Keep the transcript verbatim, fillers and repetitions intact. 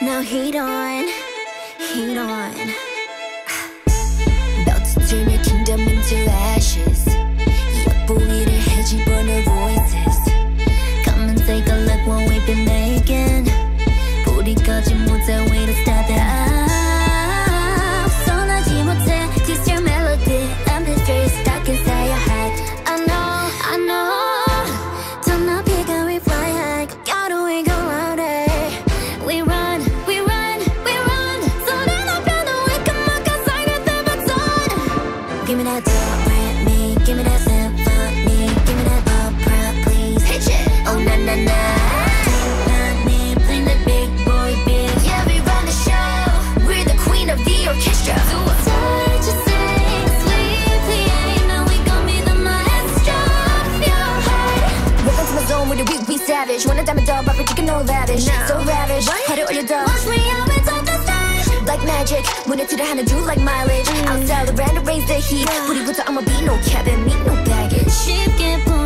Now heat on, heat on. About to turn your kingdom into ashes. Yeah, boy, the hedge, you burn the voices. Come and take a look what we've been making. Booty cut you more that way to start the up. So now you will tell, this your melody. I'm the first stuck inside your head. I know, I know. Turn up here, can we fly high? Gotta we go out there. Give me that top, rip me, give me that symphony, give me that opera, please. Hit it! Oh na na na. Take on me, play the big boy bitch. Yeah, we run the show. We're the queen of the orchestra. Do a touch, just sing, sleep, yeah. Now we gon' be the maestro of your heart. Welcome to my zone where the weak be savage. Wanna diamond dog, but you can no lavish. No. So ravish, how do all your dogs? Watch me up and talk the stage. Like magic, when it's to the hand do like mileage. Mm. Outside the brand to raise the heat. Put it good, I'ma be no cabin, meet no baggage. Shit get blown.